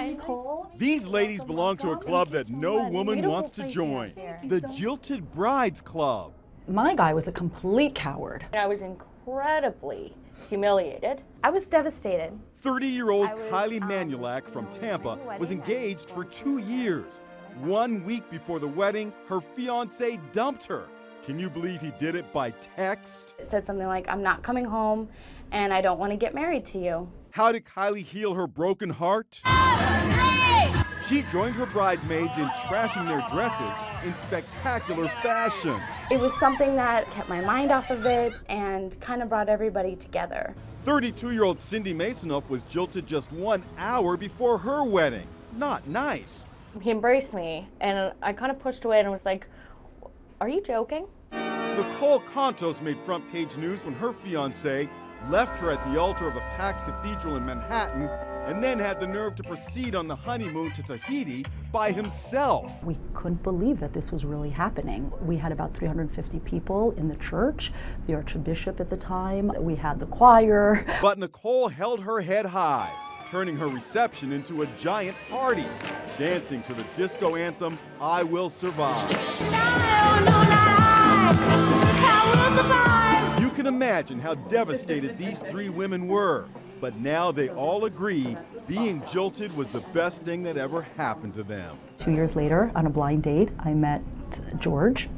Nicole. These ladies belong to a club that no woman wants to join, the Jilted Brides Club. My guy was a complete coward. I was incredibly humiliated. I was devastated. 30-year-old Kilee Manulak from Tampa was engaged for 2 years. 1 week before the wedding, her fiancé dumped her. Can you believe he did it by text? It said something like, "I'm not coming home and I don't want to get married to you." How did Kilee heal her broken heart? She joined her bridesmaids in trashing their dresses in spectacular fashion. It was something that kept my mind off of it and kind of brought everybody together. 32-year-old Cyndi Maisonneuve was jilted just 1 hour before her wedding. Not nice. He embraced me and I kind of pushed away and was like, "Are you joking?" Nicole Contos made front page news when her fiancé left her at the altar of a packed cathedral in Manhattan and then had the nerve to proceed on the honeymoon to Tahiti by himself. We couldn't believe that this was really happening. We had about 350 people in the church, the archbishop at the time, we had the choir. But Nicole held her head high, turning her reception into a giant party, dancing to the disco anthem, "I Will Survive." You can imagine how devastated these three women were, but now they all agree being jilted was the best thing that ever happened to them. 2 years later, on a blind date, I met George.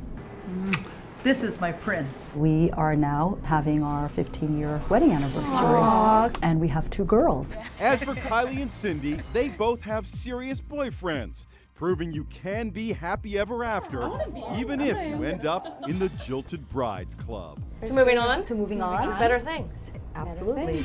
This is my prince. We are now having our 15-year wedding anniversary. Aww. And we have two girls. As for Kilee and Cyndi, they both have serious boyfriends, proving you can be happy ever after, even if you end up in the Jilted Brides Club. To moving on. To moving on. Better things. Absolutely.